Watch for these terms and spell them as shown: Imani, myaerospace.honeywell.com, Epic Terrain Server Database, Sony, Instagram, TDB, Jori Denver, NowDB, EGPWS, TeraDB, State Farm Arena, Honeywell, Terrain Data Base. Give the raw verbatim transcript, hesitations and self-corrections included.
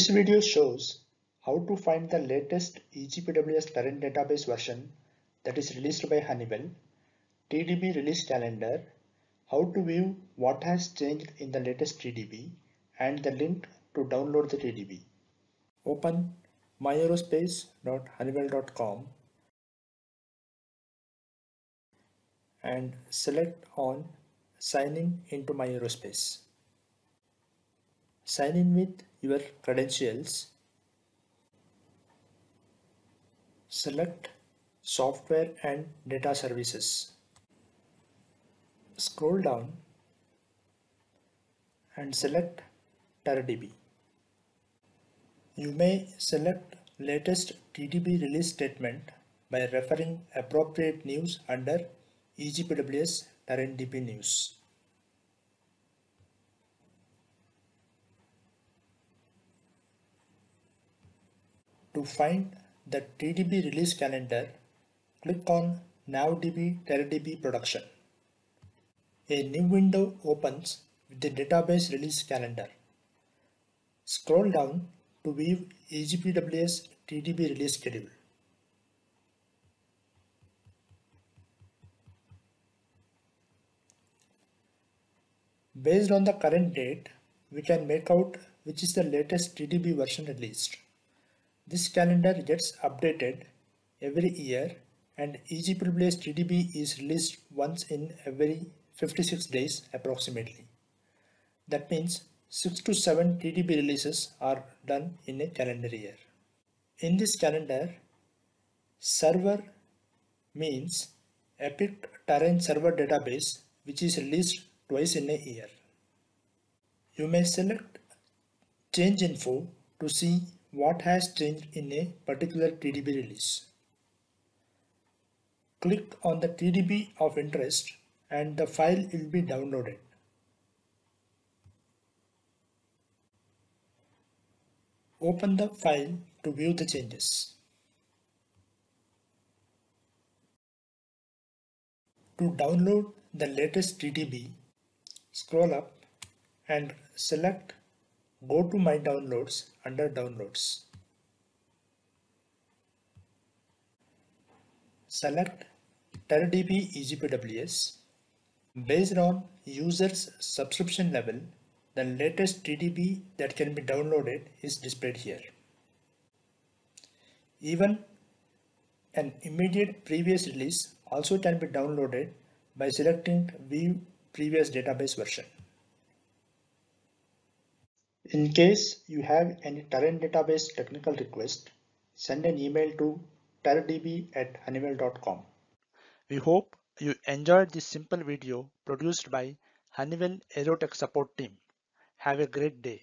This video shows how to find the latest E G P W S current database version that is released by Honeywell, T D B release calendar, how to view what has changed in the latest T D B, and the link to download the T D B. Open my aerospace dot honeywell dot com and select on Signing into myaerospace. Sign in with your credentials. Select Software and Data Services. Scroll down and select TeraDB. You may select latest T D B release statement by referring appropriate news under E G P W S TeraDB news. To find the T D B release calendar, click on NowDB TeraDB production. A new window opens with the database release calendar. Scroll down to view E G P W S T D B release schedule. Based on the current date, we can make out which is the latest T D B version released. This calendar gets updated every year, and E G P W S T D B is released once in every fifty-six days approximately. That means six to seven T D B releases are done in a calendar year. In this calendar, server means Epic Terrain Server Database, which is released twice in a year. You may select Change Info to see what has changed in a particular T D B release. Click on the T D B of interest and the file will be downloaded. Open the file to view the changes. To download the latest T D B, scroll up and select Go to My Downloads under Downloads. Select TeraDB E G P W S. Based on user's subscription level, the latest T D B that can be downloaded is displayed here. Even an immediate previous release also can be downloaded by selecting View Previous Database Version. In case you have any Terrain database technical request, send an email to teradb at honeywell dot com. We hope you enjoyed this simple video produced by Honeywell AeroTech support team. Have a great day.